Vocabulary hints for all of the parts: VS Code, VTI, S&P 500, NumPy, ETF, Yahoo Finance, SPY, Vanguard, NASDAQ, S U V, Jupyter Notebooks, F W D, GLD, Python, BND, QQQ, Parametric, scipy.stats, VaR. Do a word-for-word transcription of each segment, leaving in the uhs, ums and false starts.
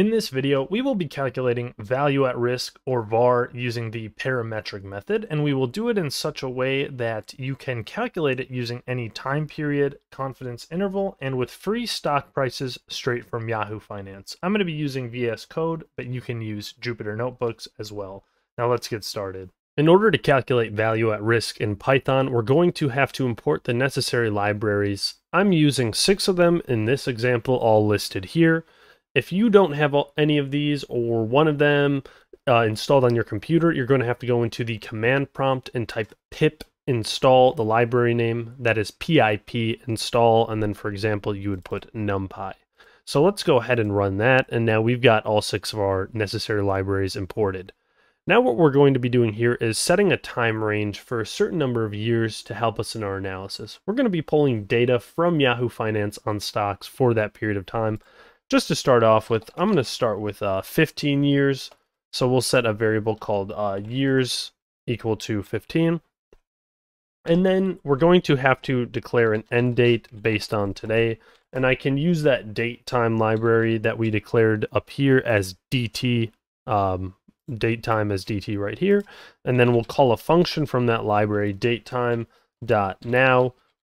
In this video, we will be calculating value at risk, or V A R, using the parametric method, and we will do it in such a way that you can calculate it using any time period, confidence interval, and with free stock prices straight from Yahoo Finance. I'm going to be using V S Code, but you can use Jupyter Notebooks as well. Now let's get started. In order to calculate value at risk in Python, we're going to have to import the necessary libraries. I'm using six of them in this example, all listed here. If you don't have any of these or one of them uh, installed on your computer, you're going to have to go into the command prompt and type pip install the library name. That is pip install. And then, for example, you would put NumPy. So let's go ahead and run that. And now we've got all six of our necessary libraries imported. Now what we're going to be doing here is setting a time range for a certain number of years to help us in our analysis. We're going to be pulling data from Yahoo Finance on stocks for that period of time. Just to start off with, I'm going to start with uh, fifteen years. So we'll set a variable called uh, years equal to fifteen. And then we're going to have to declare an end date based on today. And I can use that date time library that we declared up here as D T, um, date time as D T right here. And then we'll call a function from that library, datetime.now,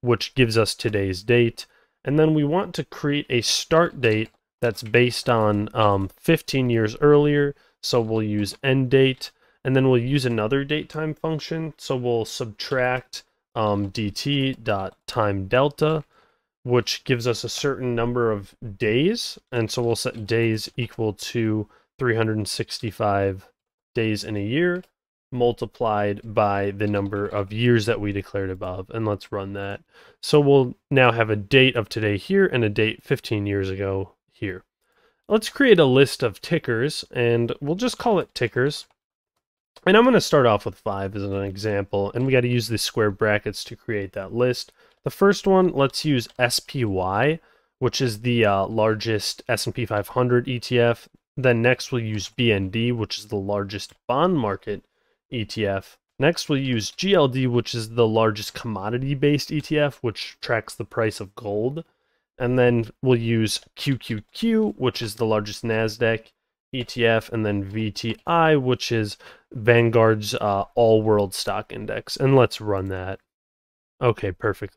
which gives us today's date. And then we want to create a start date that's based on um, fifteen years earlier, so we'll use end date, and then we'll use another date time function, so we'll subtract um, dt.timeDelta, which gives us a certain number of days, and so we'll set days equal to three hundred sixty-five days in a year, multiplied by the number of years that we declared above, and let's run that. So we'll now have a date of today here and a date fifteen years ago here. Let's create a list of tickers, and we'll just call it tickers. And I'm going to start off with five as an example, and we got to use the square brackets to create that list. The first one, let's use S P Y, which is the uh, largest S and P five hundred E T F. Then next we'll use B N D, which is the largest bond market E T F. Next, we'll use G L D, which is the largest commodity-based E T F, which tracks the price of gold. And then we'll use Q Q Q, which is the largest NASDAQ E T F, and then V T I, which is Vanguard's uh, all-world stock index. And let's run that. Okay, perfect.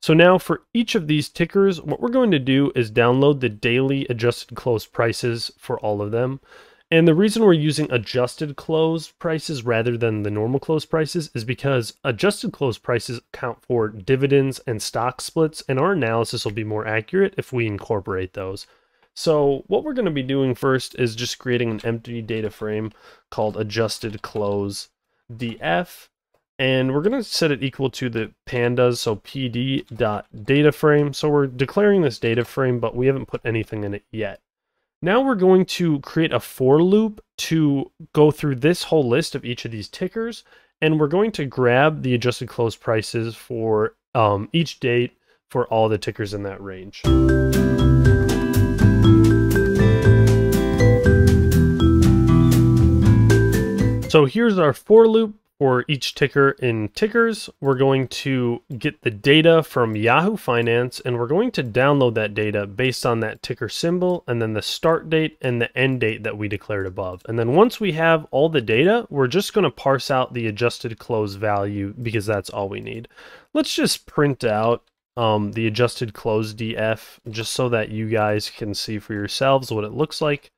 So now for each of these tickers, what we're going to do is download the daily adjusted close prices for all of them. And the reason we're using adjusted close prices rather than the normal close prices is because adjusted close prices account for dividends and stock splits, and our analysis will be more accurate if we incorporate those. So what we're going to be doing first is just creating an empty data frame called adjusted close D F, and we're going to set it equal to the pandas, so P D.dataframe. So we're declaring this data frame, but we haven't put anything in it yet. Now we're going to create a for loop to go through this whole list of each of these tickers, and we're going to grab the adjusted close prices for um, each date for all the tickers in that range. So here's our for loop for each ticker in tickers. We're going to get the data from Yahoo Finance, and we're going to download that data based on that ticker symbol and then the start date and the end date that we declared above. And then once we have all the data, we're just going to parse out the adjusted close value because that's all we need. Let's just print out um, the adjusted close D F just so that you guys can see for yourselves what it looks like.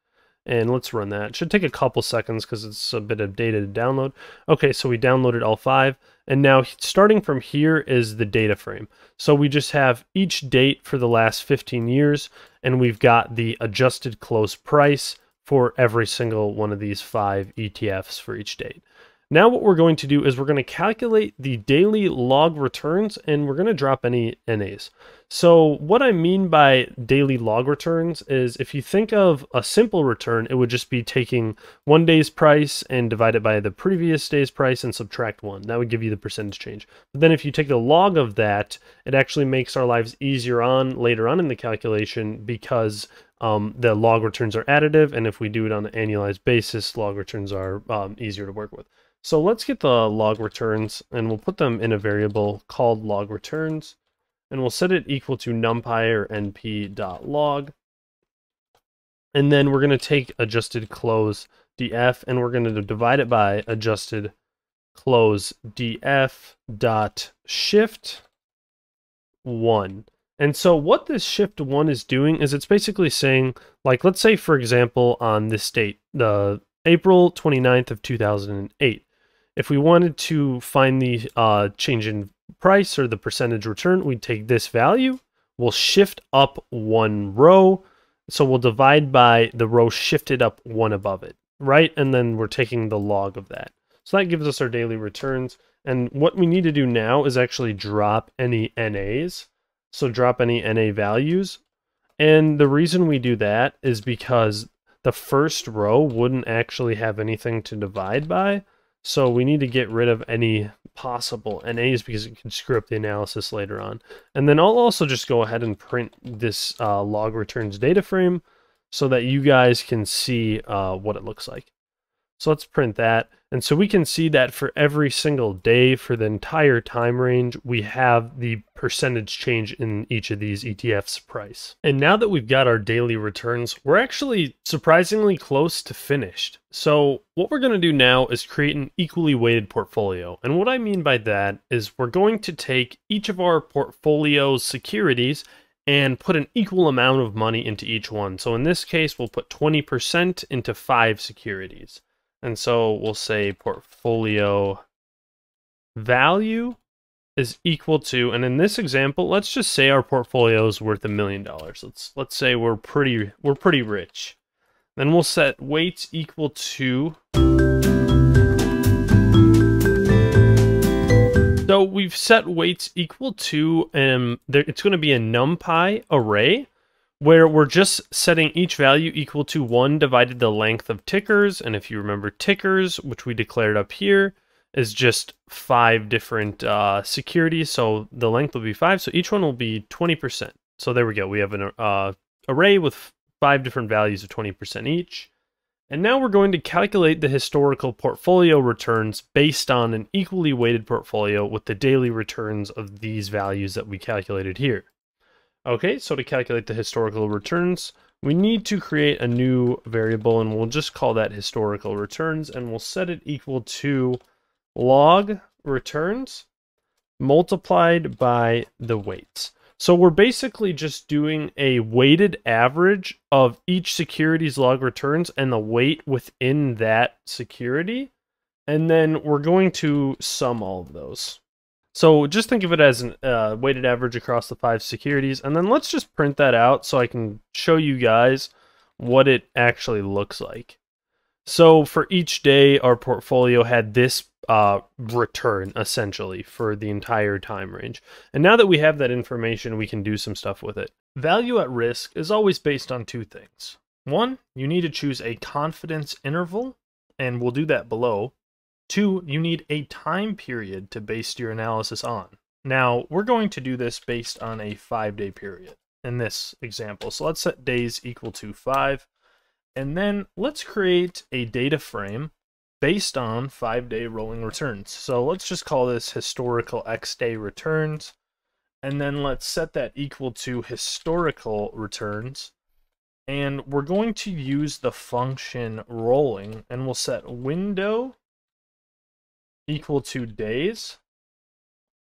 And let's run that. It should take a couple seconds because it's a bit of data to download. Okay, so we downloaded all five. And now starting from here is the data frame. So we just have each date for the last fifteen years, and we've got the adjusted close price for every single one of these five E T Fs for each date. Now what we're going to do is we're going to calculate the daily log returns, and we're going to drop any N As. So what I mean by daily log returns is if you think of a simple return, it would just be taking one day's price and divide it by the previous day's price and subtract one. That would give you the percentage change. But then if you take the log of that, it actually makes our lives easier on later on in the calculation because um, the log returns are additive. And if we do it on an annualized basis, log returns are um, easier to work with. So let's get the log returns, and we'll put them in a variable called log returns, and we'll set it equal to NumPy or N P dot log. And then we're going to take adjusted close D F and we're going to divide it by adjusted close D F dot shift one. And so what this shift one is doing is it's basically saying, like, let's say, for example, on this date, the April twenty-ninth of two thousand eight, if we wanted to find the uh, change in price or the percentage return, we'd take this value, we'll shift up one row. So we'll divide by the row shifted up one above it, right? And then we're taking the log of that. So that gives us our daily returns. And what we need to do now is actually drop any N As. So drop any N A values. And the reason we do that is because the first row wouldn't actually have anything to divide by. So we need to get rid of any possible N As because it can screw up the analysis later on. And then I'll also just go ahead and print this uh, log returns data frame so that you guys can see uh, what it looks like. So let's print that. And so we can see that for every single day for the entire time range, we have the percentage change in each of these E T Fs price. And now that we've got our daily returns, we're actually surprisingly close to finished. So what we're going to do now is create an equally weighted portfolio. And what I mean by that is we're going to take each of our portfolio's securities and put an equal amount of money into each one. So in this case, we'll put twenty percent into five securities. And so we'll say portfolio value is equal to, and in this example, let's just say our portfolio is worth a million dollars. Let's let's say we're pretty we're pretty rich. Then we'll set weights equal to. So we've set weights equal to, and um, it's going to be a NumPy array, where we're just setting each value equal to one divided the length of tickers. And if you remember tickers, which we declared up here, is just five different uh, securities. So the length will be five. So each one will be twenty percent. So there we go. We have an uh, array with five different values of twenty percent each. And now we're going to calculate the historical portfolio returns based on an equally weighted portfolio with the daily returns of these values that we calculated here. Okay, so to calculate the historical returns, we need to create a new variable, and we'll just call that historical returns, and we'll set it equal to log returns multiplied by the weights. So we're basically just doing a weighted average of each security's log returns and the weight within that security, and then we're going to sum all of those. So just think of it as a uh, weighted average across the five securities. And then let's just print that out so I can show you guys what it actually looks like. So for each day, our portfolio had this uh, return, essentially, for the entire time range. And now that we have that information, we can do some stuff with it. Value at risk is always based on two things. One, you need to choose a confidence interval, and we'll do that below. Two, you need a time period to base your analysis on. Now, we're going to do this based on a five-day period in this example. So let's set days equal to five. And then let's create a data frame based on five-day rolling returns. So let's just call this historical X-day returns. And then let's set that equal to historical returns. And we're going to use the function rolling, and we'll set window equal to days,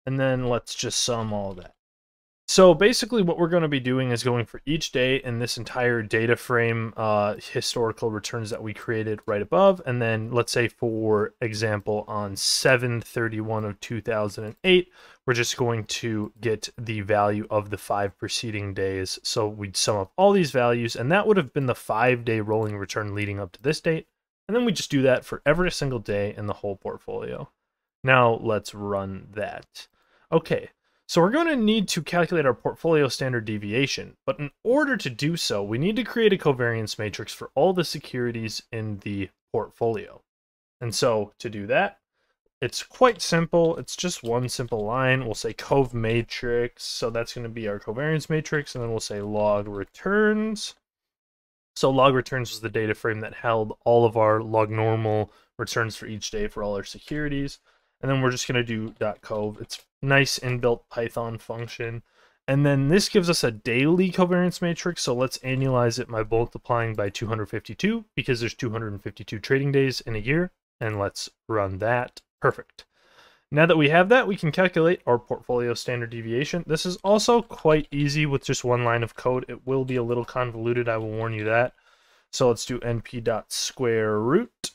and then let's just sum all that. So basically what we're going to be doing is going for each day in this entire data frame uh, historical returns that we created right above, and then let's say, for example, on seven thirty-one of two thousand eight, we're just going to get the value of the five preceding days. So we'd sum up all these values, and that would have been the five-day rolling return leading up to this date. And then we just do that for every single day in the whole portfolio. Now let's run that. Okay, so we're going to need to calculate our portfolio standard deviation. But in order to do so, we need to create a covariance matrix for all the securities in the portfolio. And so to do that, it's quite simple. It's just one simple line. We'll say cov matrix. So that's going to be our covariance matrix. And then we'll say log returns. So log returns was the data frame that held all of our log normal returns for each day for all our securities. And then we're just going to do .cov. It's a nice inbuilt Python function. And then this gives us a daily covariance matrix. So let's annualize it by multiplying by two hundred fifty-two, because there's two hundred fifty-two trading days in a year. And let's run that. Perfect. Now that we have that, we can calculate our portfolio standard deviation. This is also quite easy with just one line of code. It will be a little convoluted, I will warn you that. So let's do np.square root.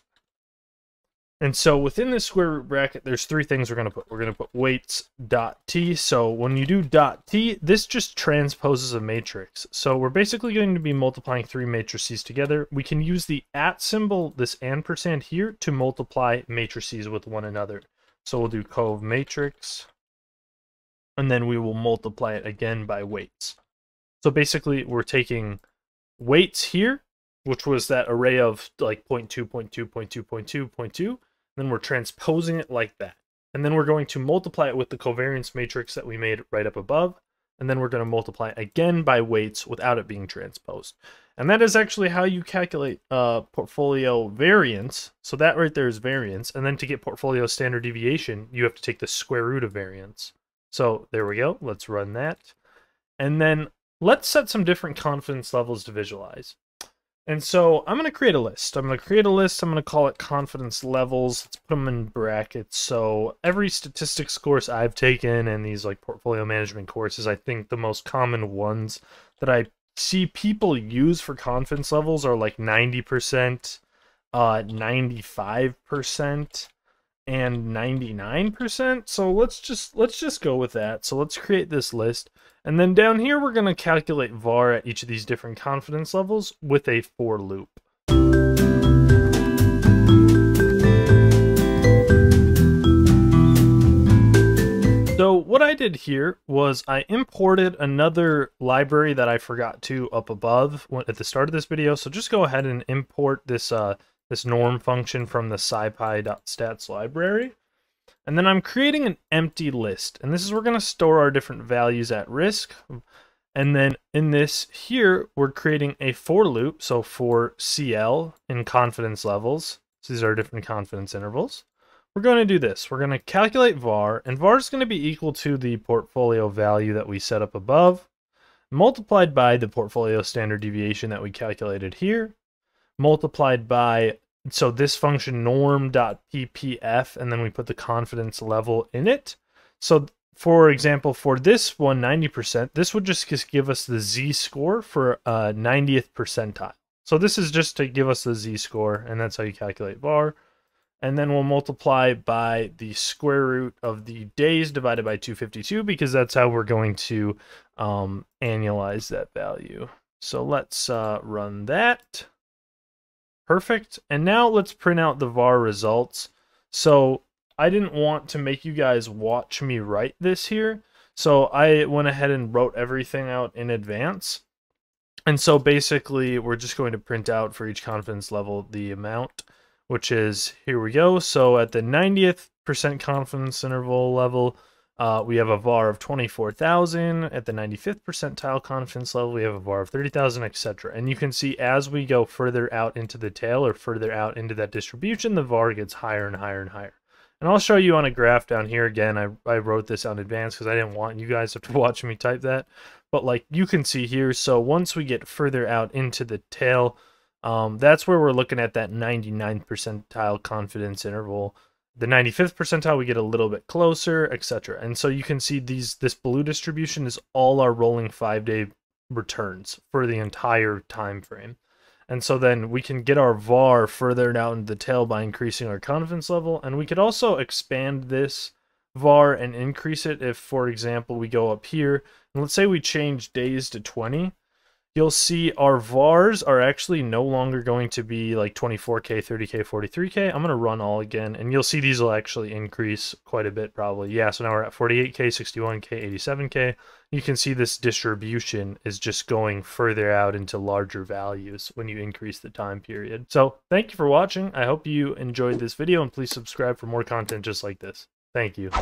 And so within this square root bracket, there's three things we're going to put. We're going to put weights.t. So when you do .t, this just transposes a matrix. So we're basically going to be multiplying three matrices together. We can use the at symbol, this ampersand here, to multiply matrices with one another. So we'll do cov matrix, and then we will multiply it again by weights. So basically, we're taking weights here, which was that array of like zero point two, zero point two, zero point two, zero point two, zero point two, then we're transposing it like that. And then we're going to multiply it with the covariance matrix that we made right up above, and then we're going to multiply again by weights without it being transposed. And that is actually how you calculate uh, portfolio variance. So that right there is variance. And then to get portfolio standard deviation, you have to take the square root of variance. So there we go. Let's run that. And then let's set some different confidence levels to visualize. And so I'm going to create a list. I'm going to create a list. I'm going to call it confidence levels. Let's put them in brackets. So every statistics course I've taken and these like portfolio management courses, I think the most common ones that I see people use for confidence levels are like ninety percent, uh, ninety-five percent, and ninety-nine percent. So let's just let's just go with that. So let's create this list. And then down here, we're going to calculate var at each of these different confidence levels with a for loop. So what I did here was I imported another library that I forgot to up above at the start of this video. So just go ahead and import this, uh, this norm function from the scipy.stats library. And then I'm creating an empty list. And this is where we're going to store our different values at risk. And then in this here, we're creating a for loop. So for C L in confidence levels, so these are different confidence intervals. We're going to do this. We're going to calculate var. And var is going to be equal to the portfolio value that we set up above, multiplied by the portfolio standard deviation that we calculated here, multiplied by... So this function norm.ppf, and then we put the confidence level in it. So for example, for this one, ninety percent, this would just, just give us the z-score for uh, ninetieth percentile. So this is just to give us the z-score, and that's how you calculate var. And then we'll multiply by the square root of the days divided by two hundred fifty-two, because that's how we're going to um, annualize that value. So let's uh, run that. Perfect. And now let's print out the var results. So I didn't want to make you guys watch me write this here. So I went ahead and wrote everything out in advance. And so basically we're just going to print out for each confidence level the amount, which is here we go. So at the ninetieth percent confidence interval level, uh, we have a var of twenty-four thousand. At the ninety-fifth percentile confidence level, we have a var of thirty thousand, et cetera. And you can see as we go further out into the tail or further out into that distribution, the var gets higher and higher and higher. And I'll show you on a graph down here again. I, I wrote this out in advance because I didn't want you guys to have to watch me type that. But like you can see here, so once we get further out into the tail, um, that's where we're looking at that ninety-ninth percentile confidence interval. The ninety-fifth percentile, we get a little bit closer, et cetera. And so you can see these this blue distribution is all our rolling five-day returns for the entire time frame. And so then we can get our var further down the tail by increasing our confidence level. And we could also expand this var and increase it if, for example, we go up here. And let's say we change days to twenty. You'll see our vars are actually no longer going to be like twenty-four K, thirty K, forty-three K. I'm going to run all again, and you'll see these will actually increase quite a bit probably. Yeah, so now we're at forty-eight K, sixty-one K, eighty-seven K. You can see this distribution is just going further out into larger values when you increase the time period. So thank you for watching. I hope you enjoyed this video, and please subscribe for more content just like this. Thank you.